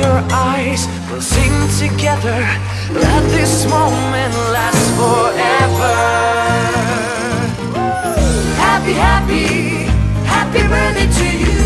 your eyes, we'll sing together. Let this moment last forever. Happy, happy, happy birthday to you.